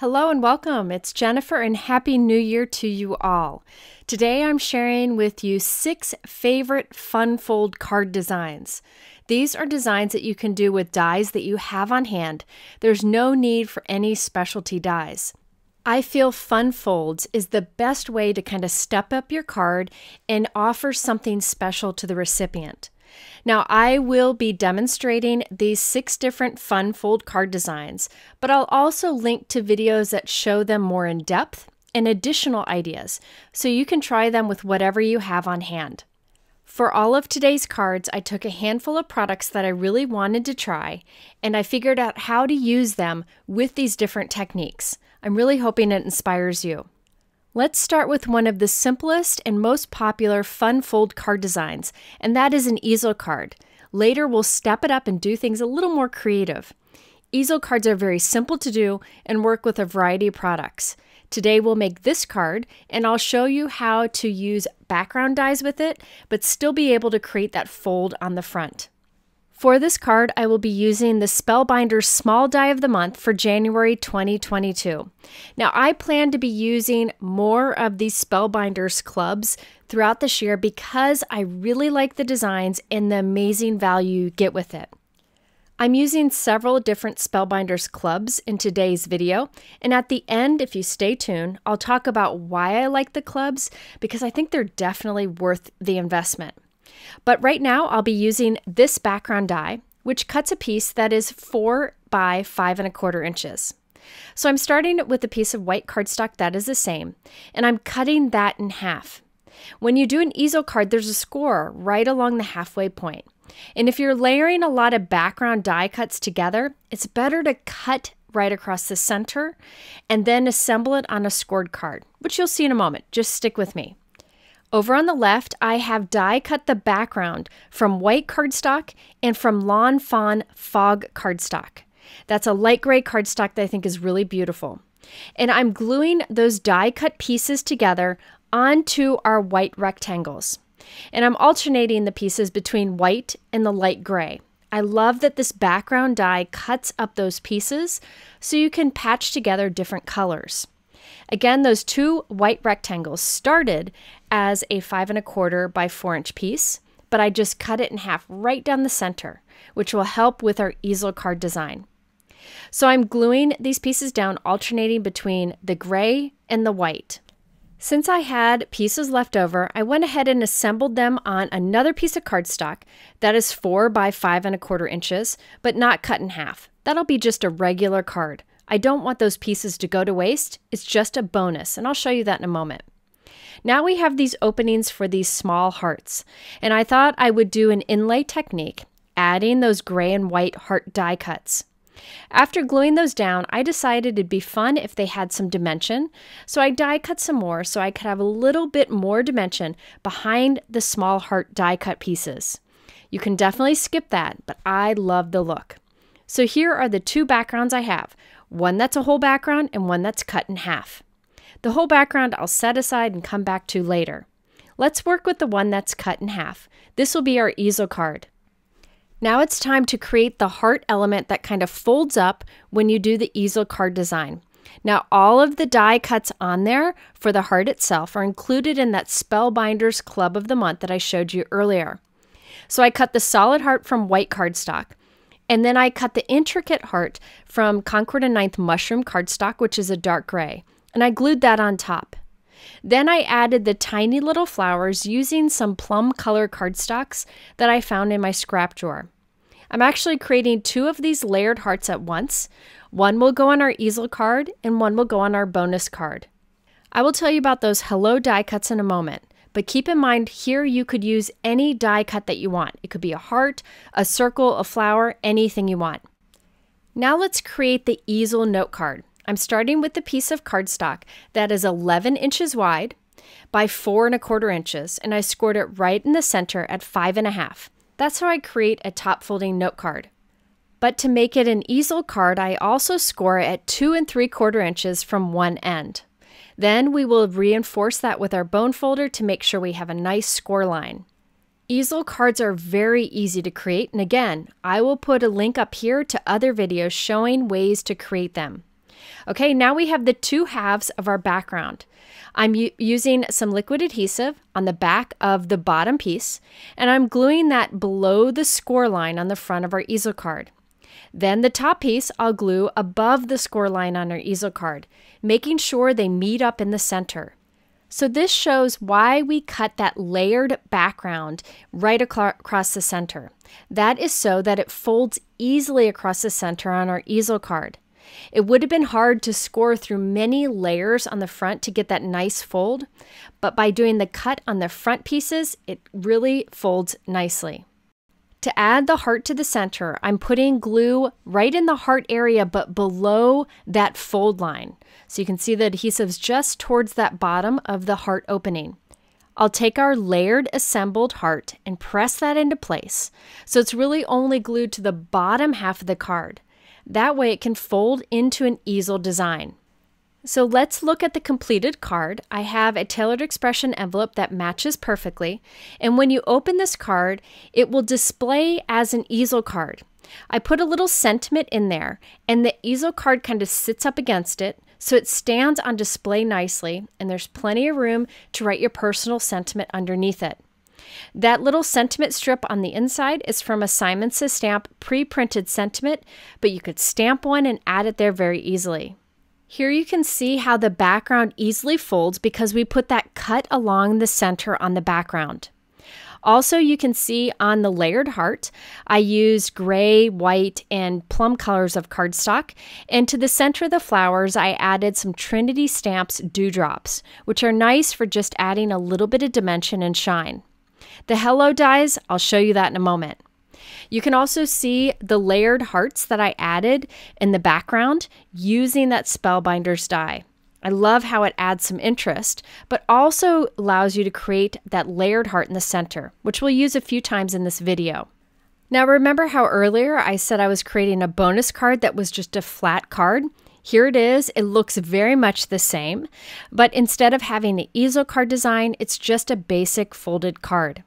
Hello and welcome. It's Jennifer and Happy New Year to you all. Today I'm sharing with you 6 favorite Funfold card designs. These are designs that you can do with dies that you have on hand. There's no need for any specialty dies. I feel Funfolds is the best way to kind of step up your card and offer something special to the recipient. Now, I will be demonstrating these 6 different Funfold card designs, but I'll also link to videos that show them more in depth and additional ideas, so you can try them with whatever you have on hand. For all of today's cards, I took a handful of products that I really wanted to try, and I figured out how to use them with these different techniques. I'm really hoping it inspires you. Let's start with one of the simplest and most popular Funfold card designs, and that is an easel card. Later, we'll step it up and do things a little more creative. Easel cards are very simple to do and work with a variety of products. Today, we'll make this card, and I'll show you how to use background dies with it, but still be able to create that fold on the front. For this card, I will be using the Spellbinders Small Die of the Month for January 2022. Now, I plan to be using more of these Spellbinders clubs throughout this year because I really like the designs and the amazing value you get with it. I'm using several different Spellbinders clubs in today's video, and at the end, if you stay tuned, I'll talk about why I like the clubs because I think they're definitely worth the investment. But right now, I'll be using this background die, which cuts a piece that is 4 by 5¼ inches. So I'm starting with a piece of white cardstock that is the same, and I'm cutting that in half. When you do an easel card, there's a score right along the halfway point. And if you're layering a lot of background die cuts together, it's better to cut right across the center and then assemble it on a scored card, which you'll see in a moment. Just stick with me. Over on the left, I have die cut the background from white cardstock and from Lawn Fawn Fog cardstock. That's a light gray cardstock that I think is really beautiful. And I'm gluing those die cut pieces together onto our white rectangles. And I'm alternating the pieces between white and the light gray. I love that this background die cuts up those pieces so you can patch together different colors. Again, those 2 white rectangles started as a 5¼ by 4 inch piece, but I just cut it in half right down the center, which will help with our easel card design. So I'm gluing these pieces down, alternating between the gray and the white. Since I had pieces left over, I went ahead and assembled them on another piece of cardstock that is 4 by 5¼ inches, but not cut in half. That'll be just a regular card. I don't want those pieces to go to waste. It's just a bonus, and I'll show you that in a moment. Now we have these openings for these small hearts, and I thought I would do an inlay technique, adding those gray and white heart die cuts. After gluing those down, I decided it'd be fun if they had some dimension, so I die cut some more so I could have a little bit more dimension behind the small heart die cut pieces. You can definitely skip that, but I love the look. So here are the 2 backgrounds I have. One that's a whole background and one that's cut in half. The whole background I'll set aside and come back to later. Let's work with the one that's cut in half. This will be our easel card. Now it's time to create the heart element that kind of folds up when you do the easel card design. Now all of the die cuts on there for the heart itself are included in that Spellbinders Club of the Month that I showed you earlier. So I cut the solid heart from white cardstock. And then I cut the intricate heart from Concord and Ninth Mushroom cardstock, which is a dark gray, and I glued that on top. Then I added the tiny little flowers using some plum color cardstocks that I found in my scrap drawer. I'm actually creating 2 of these layered hearts at once. One will go on our easel card and one will go on our bonus card. I will tell you about those hello die cuts in a moment. But keep in mind here you could use any die cut that you want. It could be a heart, a circle, a flower, anything you want. Now let's create the easel note card. I'm starting with the piece of cardstock that is 11 inches wide by 4¼ inches, and I scored it right in the center at 5½. That's how I create a top folding note card. But to make it an easel card, I also score it at 2¾ inches from one end. Then we will reinforce that with our bone folder to make sure we have a nice score line. Easel cards are very easy to create, and again, I will put a link up here to other videos showing ways to create them. Okay, now we have the two halves of our background. I'm using some liquid adhesive on the back of the bottom piece, and I'm gluing that below the score line on the front of our easel card. Then the top piece I'll glue above the score line on our easel card, making sure they meet up in the center. So this shows why we cut that layered background right across the center. That is so that it folds easily across the center on our easel card. It would have been hard to score through many layers on the front to get that nice fold, but by doing the cut on the front pieces, it really folds nicely. To add the heart to the center, I'm putting glue right in the heart area, but below that fold line. So you can see the adhesive's just towards that bottom of the heart opening. I'll take our layered assembled heart and press that into place. So it's really only glued to the bottom half of the card. That way it can fold into an easel design. So let's look at the completed card. I have a tailored expression envelope that matches perfectly, and when you open this card, it will display as an easel card. I put a little sentiment in there, and the easel card kind of sits up against it, so it stands on display nicely, and there's plenty of room to write your personal sentiment underneath it. That little sentiment strip on the inside is from a Simon Says Stamp pre-printed sentiment, but you could stamp one and add it there very easily. Here you can see how the background easily folds because we put that cut along the center on the background. Also, you can see on the layered heart, I used gray, white, and plum colors of cardstock, and to the center of the flowers, I added some Trinity Stamps dewdrops, which are nice for just adding a little bit of dimension and shine. The hello dies, I'll show you that in a moment. You can also see the layered hearts that I added in the background using that Spellbinders die. I love how it adds some interest, but also allows you to create that layered heart in the center, which we'll use a few times in this video. Now remember how earlier I said I was creating a bonus card that was just a flat card? Here it is. It looks very much the same, but instead of having the easel card design, it's just a basic folded card.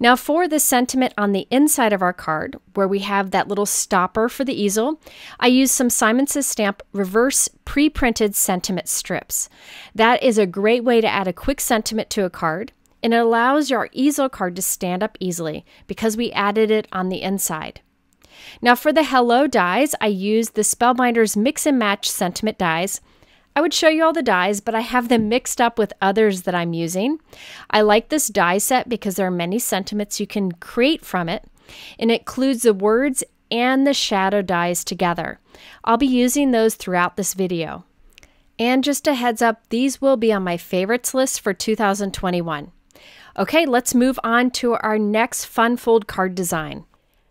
Now for the sentiment on the inside of our card, where we have that little stopper for the easel, I used some Simon Says Stamp reverse pre-printed sentiment strips. That is a great way to add a quick sentiment to a card, and it allows your easel card to stand up easily because we added it on the inside. Now for the hello dies, I used the Spellbinders mix and match sentiment dies. I would show you all the dies, but I have them mixed up with others that I'm using. I like this die set because there are many sentiments you can create from it, and it includes the words and the shadow dies together. I'll be using those throughout this video. And just a heads up, these will be on my favorites list for 2021. Okay, let's move on to our next fun fold card design.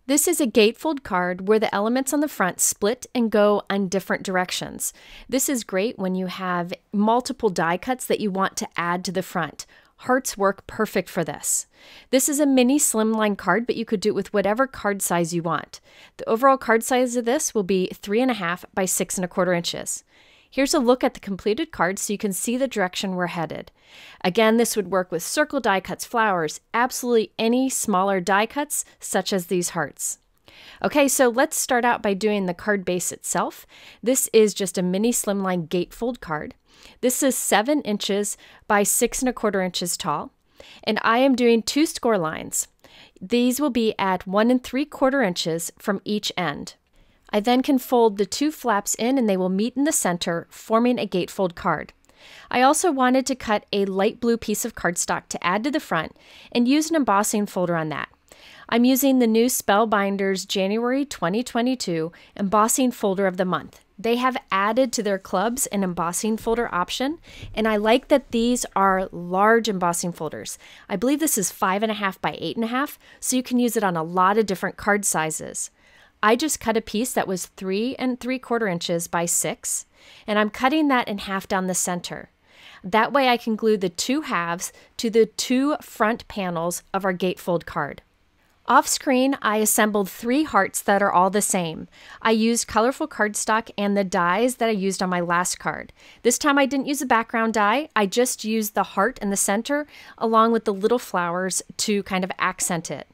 This is a gatefold card where the elements on the front split and go in different directions. This is great when you have multiple die cuts that you want to add to the front. Hearts work perfect for this. This is a mini slimline card, but you could do it with whatever card size you want. The overall card size of this will be 3.5 by 6.25 inches. Here's a look at the completed card so you can see the direction we're headed. Again, this would work with circle die cuts, flowers, absolutely any smaller die cuts such as these hearts. Okay, so let's start out by doing the card base itself. This is just a mini slimline gatefold card. This is 7 inches by 6.25 inches tall, and I am doing 2 score lines. These will be at 1 3/4 inches from each end. I then can fold the 2 flaps in and they will meet in the center, forming a gatefold card. I also wanted to cut a light blue piece of cardstock to add to the front and use an embossing folder on that. I'm using the new Spellbinders January 2022 embossing folder of the month. They have added to their clubs an embossing folder option, and I like that these are large embossing folders. I believe this is 5.5 by 8.5, so you can use it on a lot of different card sizes. I just cut a piece that was 3 3/4 inches by 6, and I'm cutting that in half down the center. That way I can glue the 2 halves to the 2 front panels of our gatefold card. Off screen, I assembled 3 hearts that are all the same. I used colorful cardstock and the dies that I used on my last card. This time I didn't use a background die, I just used the heart in the center along with the little flowers to kind of accent it.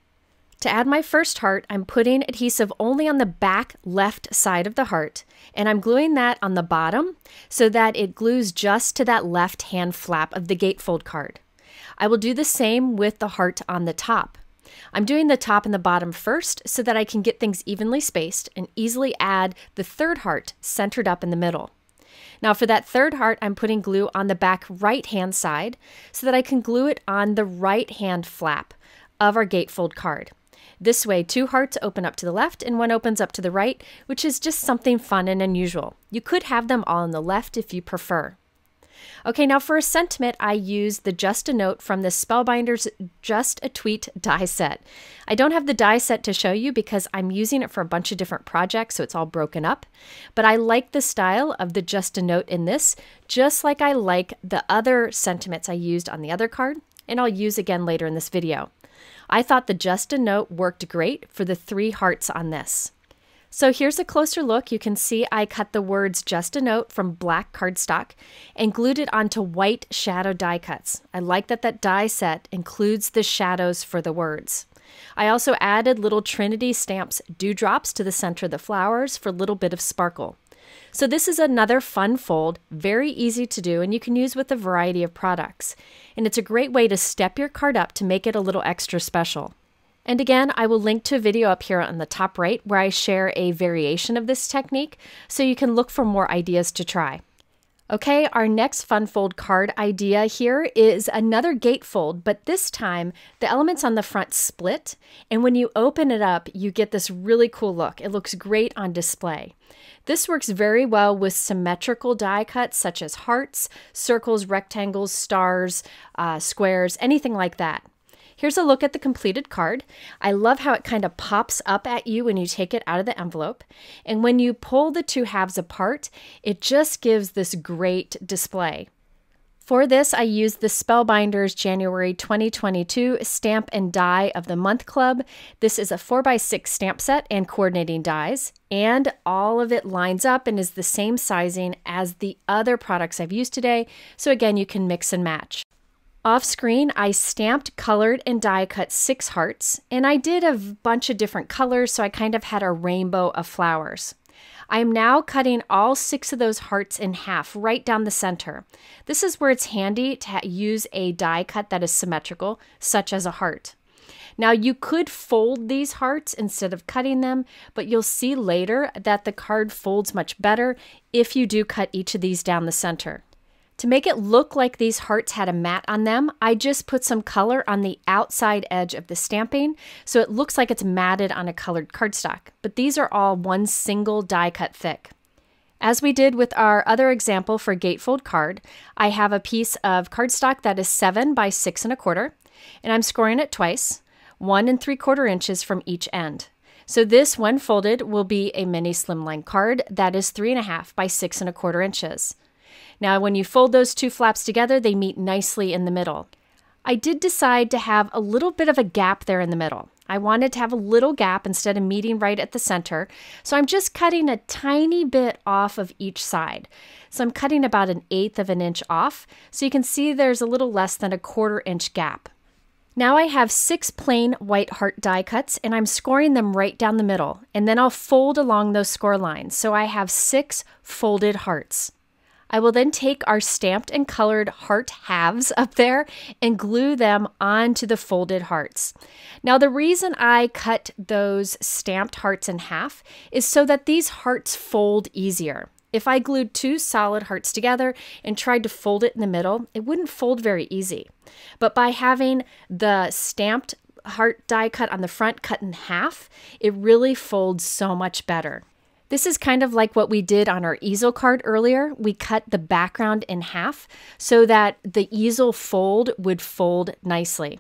To add my first heart, I'm putting adhesive only on the back left side of the heart, and I'm gluing that on the bottom so that it glues just to that left hand flap of the gatefold card. I will do the same with the heart on the top. I'm doing the top and the bottom first so that I can get things evenly spaced and easily add the third heart centered up in the middle. Now for that third heart, I'm putting glue on the back right hand side so that I can glue it on the right hand flap of our gatefold card. This way, two hearts open up to the left and one opens up to the right, which is just something fun and unusual. You could have them all on the left if you prefer. Okay, now for a sentiment, I used the Just a Note from the Spellbinders Just a Tweet die set. I don't have the die set to show you because I'm using it for a bunch of different projects, so it's all broken up. But I like the style of the Just a Note in this, just like I like the other sentiments I used on the other card, and I'll use again later in this video. I thought the Just a Note worked great for the three hearts on this. So here's a closer look. You can see I cut the words Just a Note from black cardstock and glued it onto white shadow die cuts. I like that that die set includes the shadows for the words. I also added little Trinity Stamps dewdrops to the center of the flowers for a little bit of sparkle. So this is another fun fold, very easy to do, and you can use with a variety of products. And it's a great way to step your card up to make it a little extra special. And again, I will link to a video up here on the top right where I share a variation of this technique so you can look for more ideas to try. Okay, our next fun fold card idea here is another gatefold, but this time the elements on the front split, and when you open it up, you get this really cool look. It looks great on display. This works very well with symmetrical die cuts such as hearts, circles, rectangles, stars, squares, anything like that. Here's a look at the completed card. I love how it kind of pops up at you when you take it out of the envelope. And when you pull the two halves apart, it just gives this great display. For this, I used the Spellbinders January 2022 Stamp and Die of the Month Club. This is a 4x6 stamp set and coordinating dies, and all of it lines up and is the same sizing as the other products I've used today. So again, you can mix and match. Off screen, I stamped, colored, and die cut 6 hearts, and I did a bunch of different colors, so I kind of had a rainbow of flowers. I am now cutting all 6 of those hearts in half, right down the center. This is where it's handy to use a die cut that is symmetrical, such as a heart. Now you could fold these hearts instead of cutting them, but you'll see later that the card folds much better if you do cut each of these down the center. To make it look like these hearts had a mat on them, I just put some color on the outside edge of the stamping so it looks like it's matted on a colored cardstock, but these are all one single die cut thick. As we did with our other example for gatefold card, I have a piece of cardstock that is 7 by 6 1/4, and I'm scoring it twice, 1 3/4 inches from each end. So this, when folded, will be a mini slimline card that is 3 1/2 by 6 1/4 inches. Now, when you fold those two flaps together, they meet nicely in the middle. I did decide to have a little bit of a gap there in the middle. I wanted to have a little gap instead of meeting right at the center, so I'm just cutting a tiny bit off of each side. So I'm cutting about 1/8 inch off, so you can see there's a little less than 1/4 inch gap. Now I have 6 plain white heart die cuts, and I'm scoring them right down the middle, and then I'll fold along those score lines, so I have 6 folded hearts. I will then take our stamped and colored heart halves up there and glue them onto the folded hearts. Now, the reason I cut those stamped hearts in half is so that these hearts fold easier. If I glued 2 solid hearts together and tried to fold it in the middle, it wouldn't fold very easy. But by having the stamped heart die cut on the front cut in half, it really folds so much better. This is kind of like what we did on our easel card earlier. We cut the background in half so that the easel fold would fold nicely.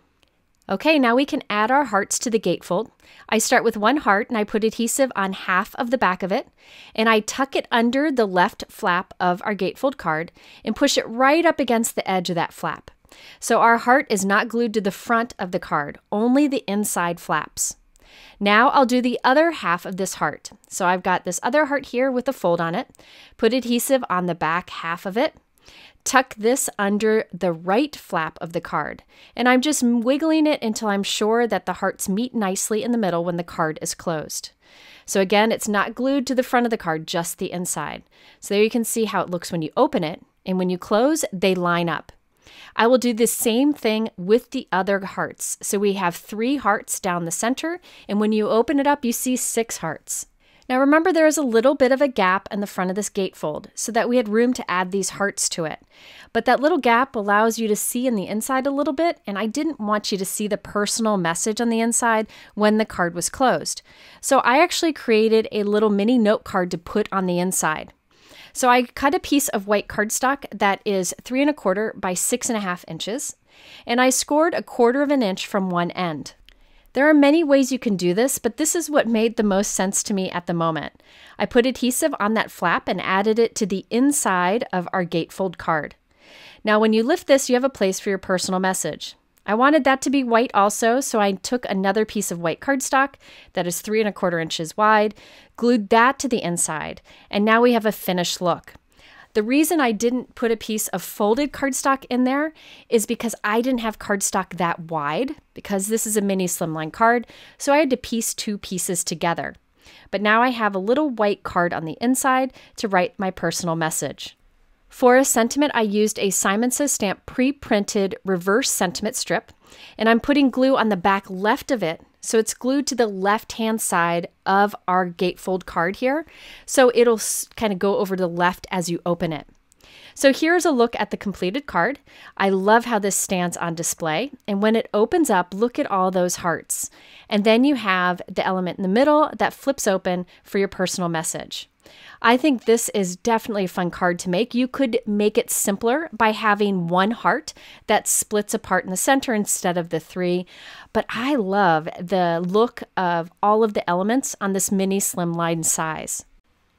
Okay, now we can add our hearts to the gatefold. I start with 1 heart and I put adhesive on half of the back of it, and I tuck it under the left flap of our gatefold card and push it right up against the edge of that flap. So our heart is not glued to the front of the card, only the inside flaps. Now I'll do the other half of this heart. So I've got this other heart here with a fold on it, put adhesive on the back half of it, Tuck this under the right flap of the card, and I'm just wiggling it until I'm sure that the hearts meet nicely in the middle when the card is closed. So again, it's not glued to the front of the card, just the inside. So there you can see how it looks when you open it, and when you close, they line up. I will do the same thing with the other hearts. So we have 3 hearts down the center, and when you open it up, you see 6 hearts. Now remember, there is a little bit of a gap in the front of this gatefold so that we had room to add these hearts to it. But that little gap allows you to see in the inside a little bit, and I didn't want you to see the personal message on the inside when the card was closed. So I actually created a little mini note card to put on the inside. So I cut a piece of white cardstock that is 3 1/4 by 6 1/2 inches, and I scored 1/4 inch from one end. There are many ways you can do this, but this is what made the most sense to me at the moment. I put adhesive on that flap and added it to the inside of our gatefold card. Now when you lift this, you have a place for your personal message. I wanted that to be white also, so I took another piece of white cardstock that is 3 1/4 inches wide, glued that to the inside, and now we have a finished look. The reason I didn't put a piece of folded cardstock in there is because I didn't have cardstock that wide, because this is a mini slimline card, so I had to piece 2 pieces together. But now I have a little white card on the inside to write my personal message. For a sentiment, I used a Simon Says Stamp pre-printed reverse sentiment strip, and I'm putting glue on the back left of it, so it's glued to the left-hand side of our gatefold card here, so it'll kind of go over to the left as you open it. So here's a look at the completed card. I love how this stands on display, and when it opens up, look at all those hearts. And then you have the element in the middle that flips open for your personal message. I think this is definitely a fun card to make. You could make it simpler by having one heart that splits apart in the center instead of the 3, but I love the look of all of the elements on this mini slimline size.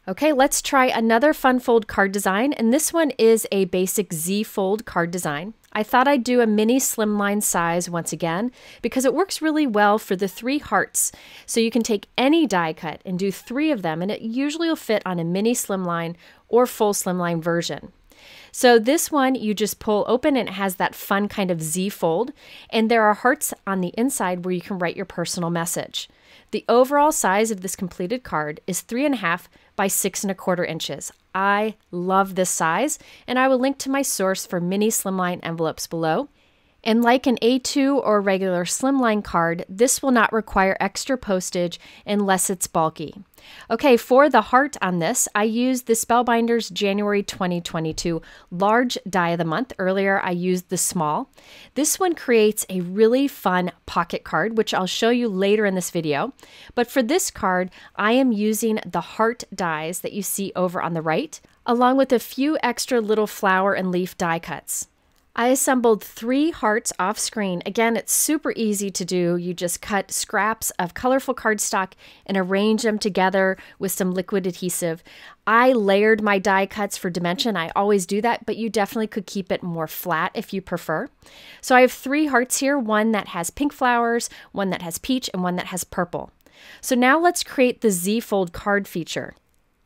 Okay, let's try another fun fold card design, and this one is a basic Z-fold card design. I thought I'd do a mini slimline size once again because it works really well for the 3 hearts. So you can take any die cut and do 3 of them, and it usually will fit on a mini slimline or full slimline version. So this one you just pull open and it has that fun kind of Z-fold, and there are hearts on the inside where you can write your personal message. The overall size of this completed card is 3 1/2 by 6 1/4 inches. I love this size, and I will link to my source for mini slimline envelopes below. And like an A2 or regular slimline card, this will not require extra postage unless it's bulky. Okay, for the heart on this, I used the Spellbinders January 2022 large die of the month. Earlier, I used the small. This one creates a really fun pocket card, which I'll show you later in this video. But for this card, I am using the heart dies that you see over on the right, along with a few extra little flower and leaf die cuts. I assembled 3 hearts off screen. Again, it's super easy to do. You just cut scraps of colorful cardstock and arrange them together with some liquid adhesive. I layered my die cuts for dimension. I always do that, but you definitely could keep it more flat if you prefer. So I have 3 hearts here, one that has pink flowers, one that has peach, and one that has purple. So now let's create the Z-fold card feature.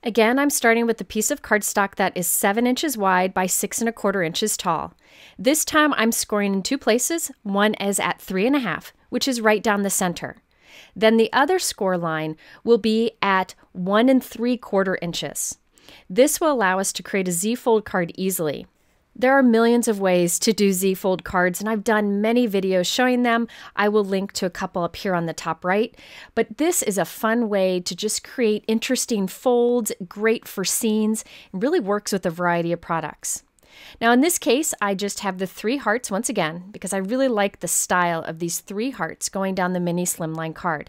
Again, I'm starting with a piece of cardstock that is 7 inches wide by 6 1/4 inches tall. This time I'm scoring in 2 places. One is at 3 1/2, which is right down the center. Then the other score line will be at 1 3/4 inches. This will allow us to create a Z-fold card easily. There are millions of ways to do Z-fold cards, and I've done many videos showing them. I will link to a couple up here on the top right, but this is a fun way to just create interesting folds, great for scenes, and really works with a variety of products. Now in this case, I just have the 3 hearts once again, because I really like the style of these 3 hearts going down the mini slimline card.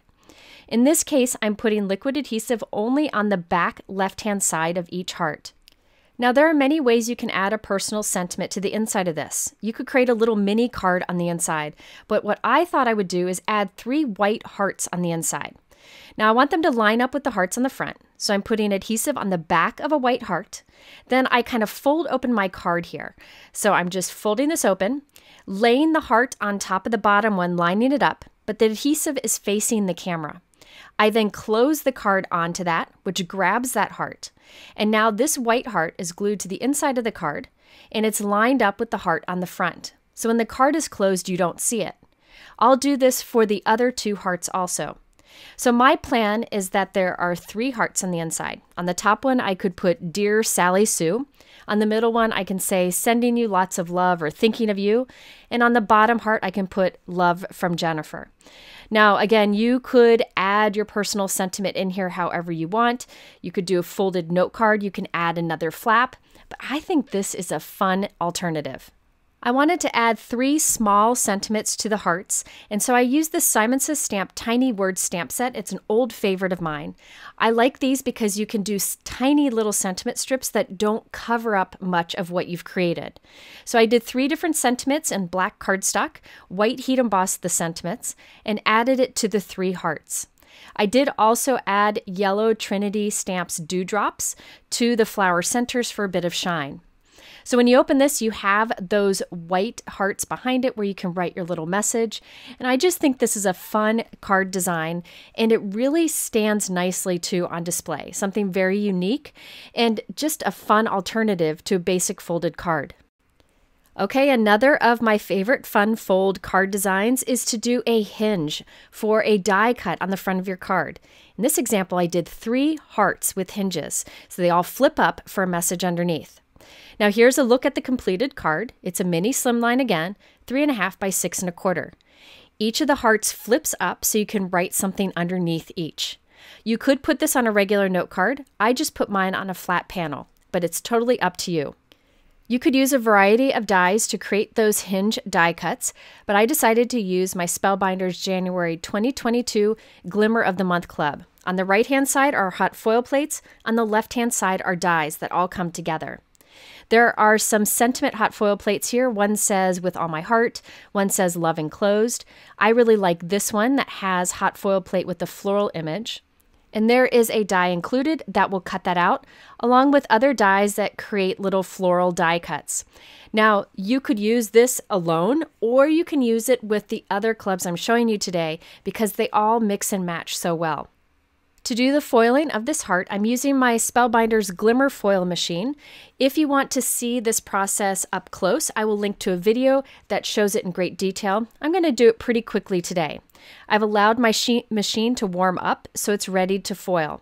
In this case, I'm putting liquid adhesive only on the back left-hand side of each heart. Now there are many ways you can add a personal sentiment to the inside of this. You could create a little mini card on the inside, but what I thought I would do is add 3 white hearts on the inside. Now I want them to line up with the hearts on the front, so I'm putting adhesive on the back of a white heart. Then I kind of fold open my card here. So I'm just folding this open, laying the heart on top of the bottom one, lining it up, but the adhesive is facing the camera. I then close the card onto that, which grabs that heart. And now this white heart is glued to the inside of the card, and it's lined up with the heart on the front. So when the card is closed, you don't see it. I'll do this for the other two hearts also. So my plan is that there are three hearts on the inside. On the top one, I could put Dear Sally Sue. On the middle one, I can say sending you lots of love or thinking of you. And on the bottom heart, I can put love from Jennifer. Now, again, you could add your personal sentiment in here however you want. You could do a folded note card. You can add another flap. But I think this is a fun alternative. I wanted to add three small sentiments to the hearts, and so I used the Simon Says Stamp Tiny Word Stamp Set. It's an old favorite of mine. I like these because you can do tiny little sentiment strips that don't cover up much of what you've created. So I did three different sentiments in black cardstock, white heat embossed the sentiments, and added it to the three hearts. I did also add yellow Trinity Stamps Dewdrops to the flower centers for a bit of shine. So when you open this, you have those white hearts behind it where you can write your little message. And I just think this is a fun card design, and it really stands nicely too on display. Something very unique and just a fun alternative to a basic folded card. Okay, another of my favorite fun fold card designs is to do a hinge for a die cut on the front of your card. In this example, I did three hearts with hinges, so they all flip up for a message underneath. Now here's a look at the completed card. It's a mini slimline again, 3.5 by 6.25. Each of the hearts flips up so you can write something underneath each. You could put this on a regular note card. I just put mine on a flat panel, but it's totally up to you. You could use a variety of dies to create those hinge die cuts, but I decided to use my Spellbinders January 2022 Glimmer of the Month Club. On the right-hand side are hot foil plates. On the left-hand side are dies that all come together. There are some sentiment hot foil plates here. One says, with all my heart. One says, love enclosed. I really like this one that has hot foil plate with the floral image. And there is a die included that will cut that out, along with other dies that create little floral die cuts. Now, you could use this alone, or you can use it with the other clubs I'm showing you today because they all mix and match so well. To do the foiling of this heart, I'm using my Spellbinders Glimmer Foil Machine. If you want to see this process up close, I will link to a video that shows it in great detail. I'm going to do it pretty quickly today. I've allowed my machine to warm up, so it's ready to foil.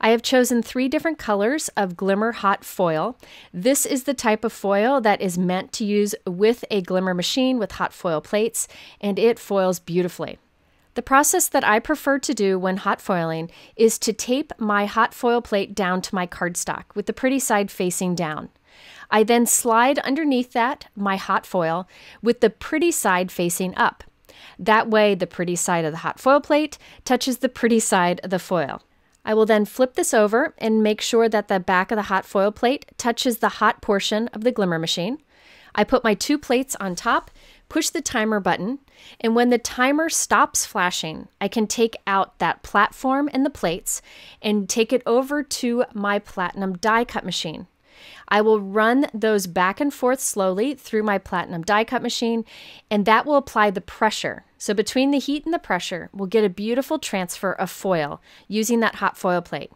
I have chosen three different colors of Glimmer Hot Foil. This is the type of foil that is meant to use with a glimmer machine with hot foil plates, and it foils beautifully. The process that I prefer to do when hot foiling is to tape my hot foil plate down to my cardstock with the pretty side facing down. I then slide underneath that my hot foil with the pretty side facing up. That way the pretty side of the hot foil plate touches the pretty side of the foil. I will then flip this over and make sure that the back of the hot foil plate touches the hot portion of the glimmer machine. I put my two plates on top, push the timer button, and when the timer stops flashing, I can take out that platform and the plates and take it over to my platinum die cut machine. I will run those back and forth slowly through my platinum die cut machine, and that will apply the pressure. So between the heat and the pressure, we'll get a beautiful transfer of foil using that hot foil plate.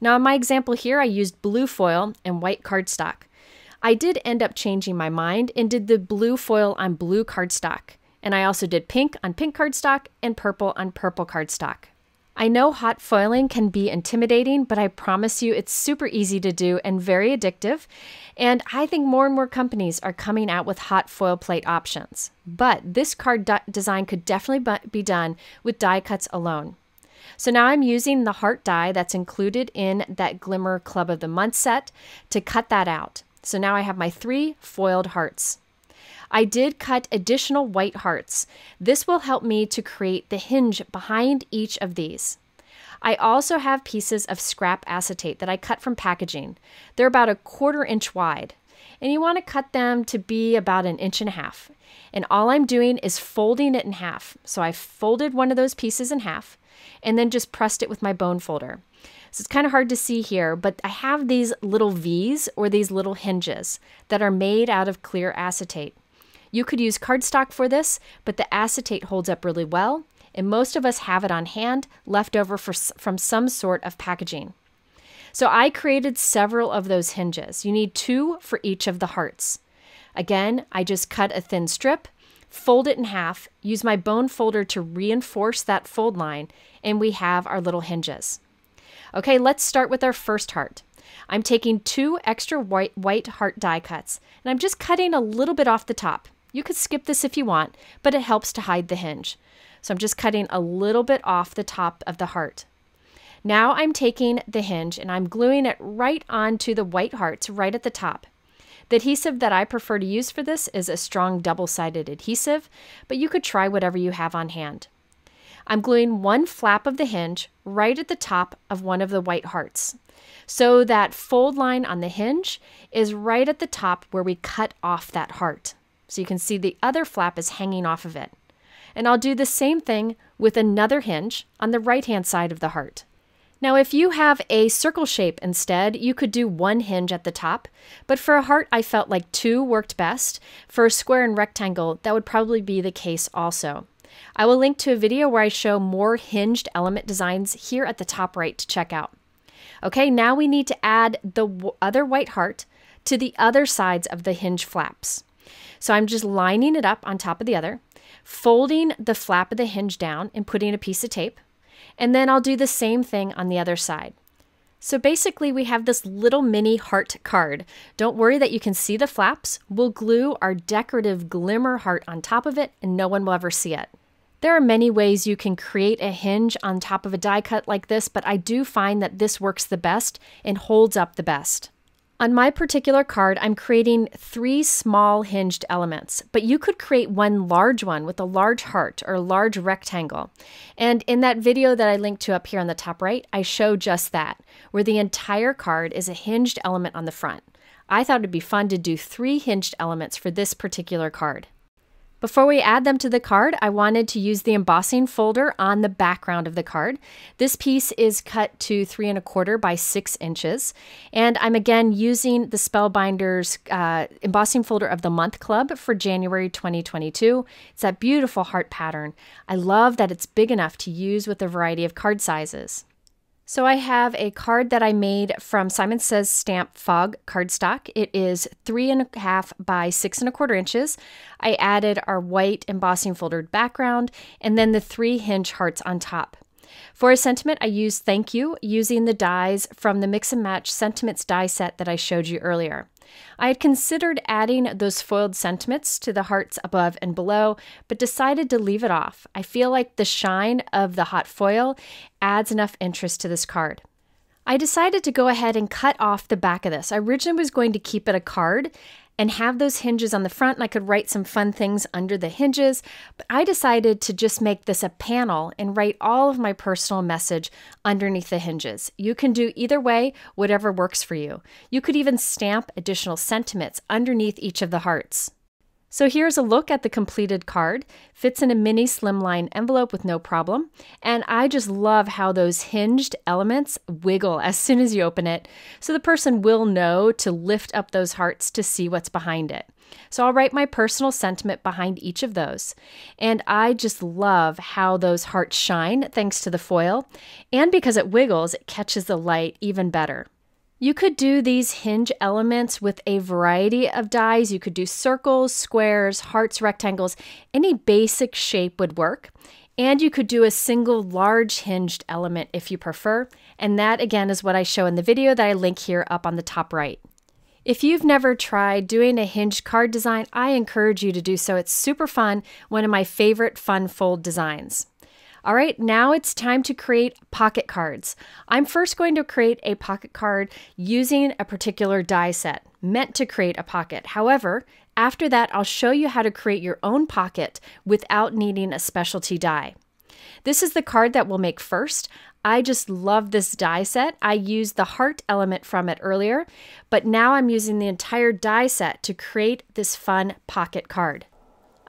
Now in my example here, I used blue foil and white cardstock. I did end up changing my mind and did the blue foil on blue cardstock. And I also did pink on pink cardstock and purple on purple cardstock. I know hot foiling can be intimidating, but I promise you it's super easy to do and very addictive. And I think more and more companies are coming out with hot foil plate options. But this card design could definitely be done with die cuts alone. So now I'm using the heart die that's included in that Glimmer Club of the Month set to cut that out. So now I have my three foiled hearts. I did cut additional white hearts. This will help me to create the hinge behind each of these. I also have pieces of scrap acetate that I cut from packaging. They're about 1/4 inch wide, and you want to cut them to be about 1.5 inches. And all I'm doing is folding it in half. So I folded one of those pieces in half and then just pressed it with my bone folder. So it's kind of hard to see here, but I have these little V's or these little hinges that are made out of clear acetate. You could use cardstock for this, but the acetate holds up really well and most of us have it on hand, left over from some sort of packaging. So I created several of those hinges. You need 2 for each of the hearts. Again, I just cut a thin strip, fold it in half, use my bone folder to reinforce that fold line, and we have our little hinges. Okay, let's start with our first heart. I'm taking 2 extra white heart die cuts, and I'm just cutting a little bit off the top. You could skip this if you want, but it helps to hide the hinge. So I'm just cutting a little bit off the top of the heart. Now I'm taking the hinge and I'm gluing it right onto the white hearts right at the top. The adhesive that I prefer to use for this is a strong double-sided adhesive, but you could try whatever you have on hand. I'm gluing one flap of the hinge right at the top of one of the white hearts. So that fold line on the hinge is right at the top where we cut off that heart. So you can see the other flap is hanging off of it. And I'll do the same thing with another hinge on the right-hand side of the heart. Now, if you have a circle shape instead, you could do 1 hinge at the top, but for a heart, I felt like 2 worked best. For a square and rectangle, that would probably be the case also. I will link to a video where I show more hinged element designs here at the top right to check out. Okay, now we need to add the other white heart to the other sides of the hinge flaps. So I'm just lining it up on top of the other, folding the flap of the hinge down and putting a piece of tape, and then I'll do the same thing on the other side. So basically we have this little mini heart card. Don't worry that you can see the flaps. We'll glue our decorative glimmer heart on top of it and no one will ever see it. There are many ways you can create a hinge on top of a die cut like this, but I do find that this works the best and holds up the best. On my particular card, I'm creating 3 small hinged elements, but you could create one large one with a large heart or a large rectangle. And in that video that I linked to up here on the top right, I show just that, where the entire card is a hinged element on the front. I thought it'd be fun to do 3 hinged elements for this particular card. Before we add them to the card, I wanted to use the embossing folder on the background of the card. This piece is cut to 3¼ by 6 inches. And I'm again using the Spellbinders embossing folder of the Month Club for January 2022. It's that beautiful heart pattern. I love that it's big enough to use with a variety of card sizes. So I have a card that I made from Simon Says Stamp Fog cardstock. It is 3½ by 6¼ inches. I added our white embossing foldered background and then the 3 hinge hearts on top. For a sentiment, I used Thank You using the dies from the Mix and Match Sentiments die set that I showed you earlier. I had considered adding those foiled sentiments to the hearts above and below, but decided to leave it off. I feel like the shine of the hot foil adds enough interest to this card. I decided to go ahead and cut off the back of this. I originally was going to keep it a card and have those hinges on the front, and I could write some fun things under the hinges, but I decided to just make this a panel and write all of my personal message underneath the hinges. You can do either way, whatever works for you. You could even stamp additional sentiments underneath each of the hearts. So here's a look at the completed card. Fits in a mini slimline envelope with no problem. And I just love how those hinged elements wiggle as soon as you open it. So the person will know to lift up those hearts to see what's behind it. So I'll write my personal sentiment behind each of those. And I just love how those hearts shine thanks to the foil. And because it wiggles, it catches the light even better. You could do these hinge elements with a variety of dies. You could do circles, squares, hearts, rectangles, any basic shape would work. And you could do a single large hinged element if you prefer. And that again is what I show in the video that I link here up on the top right. If you've never tried doing a hinged card design, I encourage you to do so. It's super fun, one of my favorite fun fold designs. All right, now it's time to create pocket cards. I'm first going to create a pocket card using a particular die set, meant to create a pocket. However, after that, I'll show you how to create your own pocket without needing a specialty die. This is the card that we'll make first. I just love this die set. I used the heart element from it earlier, but now I'm using the entire die set to create this fun pocket card.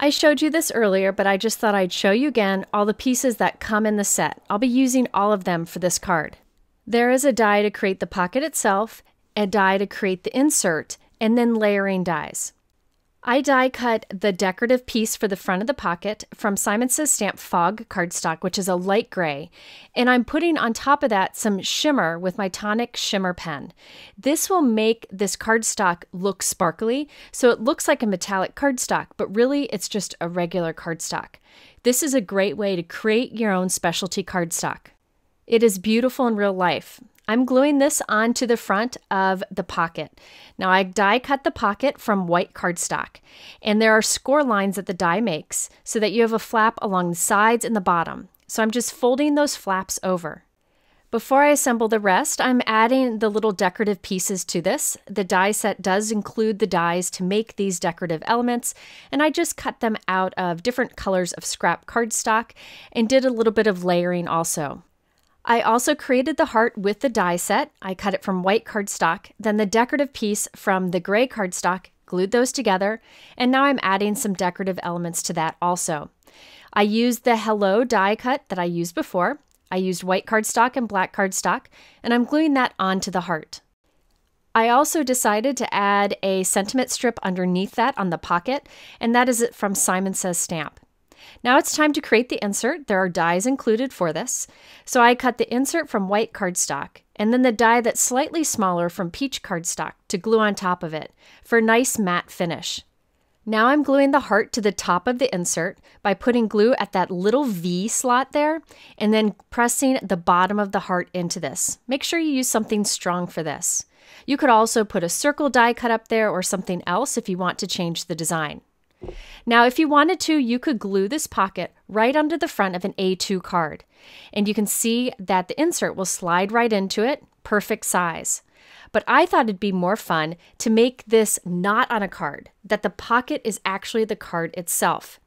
I showed you this earlier, but I just thought I'd show you again all the pieces that come in the set. I'll be using all of them for this card. There is a die to create the pocket itself, a die to create the insert, and then layering dies. I die cut the decorative piece for the front of the pocket from Simon Says Stamp Fog cardstock, which is a light gray. And I'm putting on top of that some shimmer with my Tonic shimmer pen. This will make this cardstock look sparkly. So it looks like a metallic cardstock, but really it's just a regular cardstock. This is a great way to create your own specialty cardstock. It is beautiful in real life. I'm gluing this onto the front of the pocket. Now I die cut the pocket from white cardstock, and there are score lines that the die makes so that you have a flap along the sides and the bottom. So I'm just folding those flaps over. Before I assemble the rest, I'm adding the little decorative pieces to this. The die set does include the dies to make these decorative elements, and I just cut them out of different colors of scrap cardstock and did a little bit of layering also. I also created the heart with the die set. I cut it from white cardstock, then the decorative piece from the gray cardstock, glued those together, and now I'm adding some decorative elements to that also. I used the Hello die cut that I used before. I used white cardstock and black cardstock, and I'm gluing that onto the heart. I also decided to add a sentiment strip underneath that on the pocket, and that is it from Simon Says Stamp. Now it's time to create the insert. There are dies included for this. So I cut the insert from white cardstock and then the die that's slightly smaller from peach cardstock to glue on top of it for a nice matte finish. Now I'm gluing the heart to the top of the insert by putting glue at that little V slot there and then pressing the bottom of the heart into this. Make sure you use something strong for this. You could also put a circle die cut up there or something else if you want to change the design. Now, if you wanted to, you could glue this pocket right under the front of an A2 card, and you can see that the insert will slide right into it, perfect size. But I thought it'd be more fun to make this not on a card, that the pocket is actually the card itself.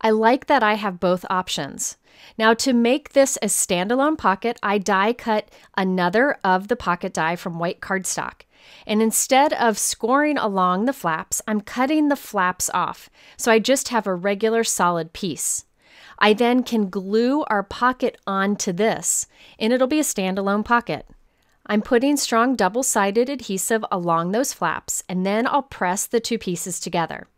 I like that I have both options. Now, to make this a standalone pocket, I die cut another of the pocket die from white cardstock. And instead of scoring along the flaps, I'm cutting the flaps off, so I just have a regular solid piece. I then can glue our pocket onto this, and it'll be a standalone pocket. I'm putting strong double-sided adhesive along those flaps, and then I'll press the two pieces together.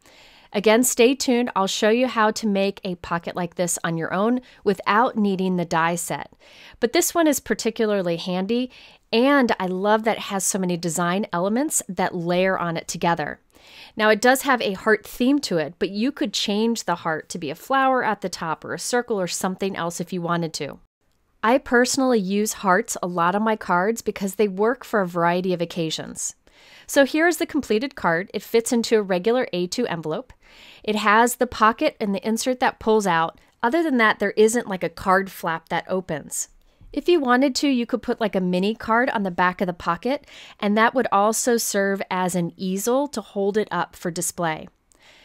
Again, stay tuned. I'll show you how to make a pocket like this on your own without needing the die set. But this one is particularly handy, and I love that it has so many design elements that layer on it together. Now, it does have a heart theme to it, but you could change the heart to be a flower at the top or a circle or something else if you wanted to. I personally use hearts a lot on my cards because they work for a variety of occasions. So here is the completed card. It fits into a regular A2 envelope. It has the pocket and the insert that pulls out. Other than that, there isn't like a card flap that opens. If you wanted to, you could put like a mini card on the back of the pocket, and that would also serve as an easel to hold it up for display.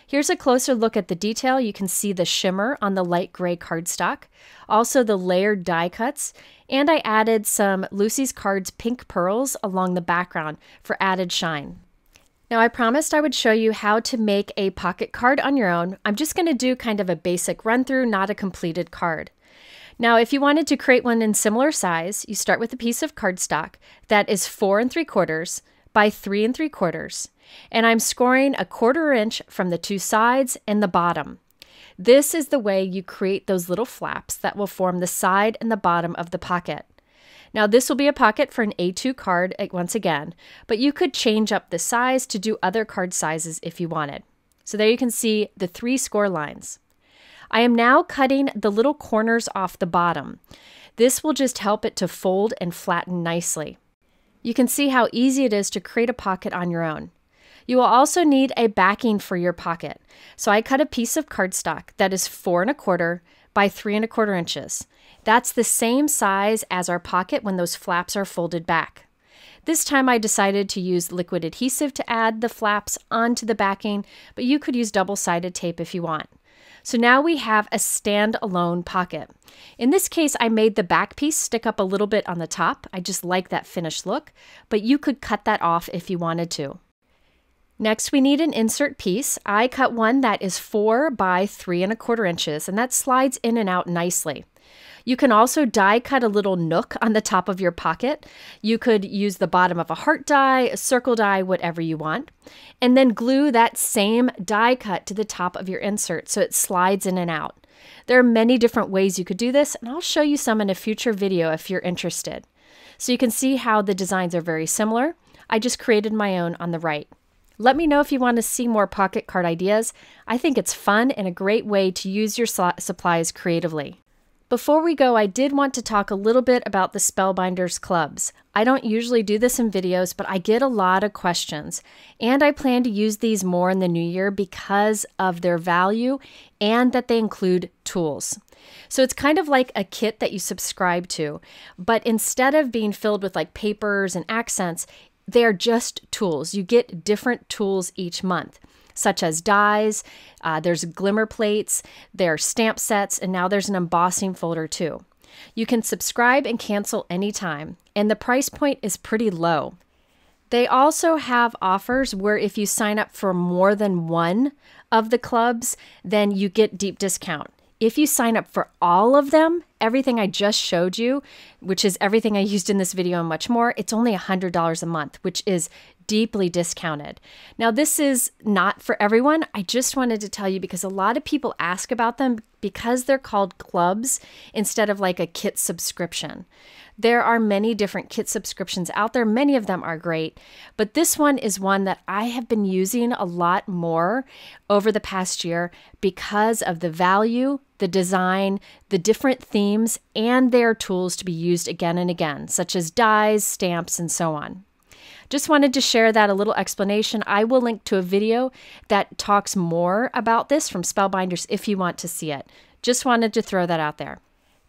Here's a closer look at the detail. You can see the shimmer on the light gray cardstock, also the layered die cuts, and I added some Lucy's Cards pink pearls along the background for added shine. Now, I promised I would show you how to make a pocket card on your own. I'm just going to do kind of a basic run through, not a completed card. Now, if you wanted to create one in similar size, you start with a piece of cardstock that is 4 3/4 by 3 3/4, and I'm scoring a 1/4 inch from the two sides and the bottom. This is the way you create those little flaps that will form the side and the bottom of the pocket. Now, this will be a pocket for an A2 card once again, but you could change up the size to do other card sizes if you wanted. So there you can see the 3 score lines. I am now cutting the little corners off the bottom. This will just help it to fold and flatten nicely. You can see how easy it is to create a pocket on your own. You will also need a backing for your pocket. So I cut a piece of cardstock that is 4 1/4 by 3 1/4 inches. That's the same size as our pocket when those flaps are folded back. This time I decided to use liquid adhesive to add the flaps onto the backing, but you could use double-sided tape if you want. So now we have a standalone pocket. In this case, I made the back piece stick up a little bit on the top. I just like that finished look, but you could cut that off if you wanted to. Next, we need an insert piece. I cut one that is 4 by 3 1/4 inches, and that slides in and out nicely. You can also die cut a little nook on the top of your pocket. You could use the bottom of a heart die, a circle die, whatever you want, and then glue that same die cut to the top of your insert so it slides in and out. There are many different ways you could do this, and I'll show you some in a future video if you're interested. So you can see how the designs are very similar. I just created my own on the right. Let me know if you want to see more pocket card ideas. I think it's fun and a great way to use your supplies creatively. Before we go, I did want to talk a little bit about the Spellbinders clubs. I don't usually do this in videos, but I get a lot of questions, and I plan to use these more in the new year because of their value and that they include tools. So it's kind of like a kit that you subscribe to, but instead of being filled with like papers and accents, they are just tools. You get different tools each month, such as dies, there's glimmer plates, there are stamp sets, and now there's an embossing folder too. You can subscribe and cancel anytime, and the price point is pretty low. They also have offers where if you sign up for more than one of the clubs, then you get deep discount. If you sign up for all of them, everything I just showed you, which is everything I used in this video and much more, it's only $100 a month, which is deeply discounted. Now, this is not for everyone. I just wanted to tell you because a lot of people ask about them because they're called clubs instead of like a kit subscription. There are many different kit subscriptions out there. Many of them are great, but this one is one that I have been using a lot more over the past year because of the value, the design, the different themes, and their tools to be used again and again, such as dies, stamps, and so on. Just wanted to share that a little explanation. I will link to a video that talks more about this from Spellbinders if you want to see it. Just wanted to throw that out there.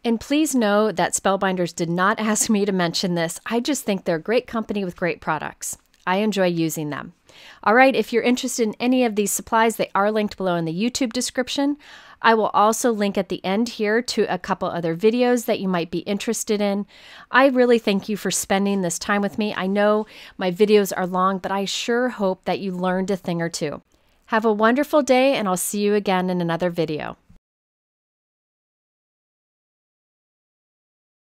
And please know that Spellbinders did not ask me to mention this. I just think they're a great company with great products. I enjoy using them. All right, if you're interested in any of these supplies, they are linked below in the YouTube description. I will also link at the end here to a couple other videos that you might be interested in. I really thank you for spending this time with me. I know my videos are long, but I sure hope that you learned a thing or two. Have a wonderful day, and I'll see you again in another video.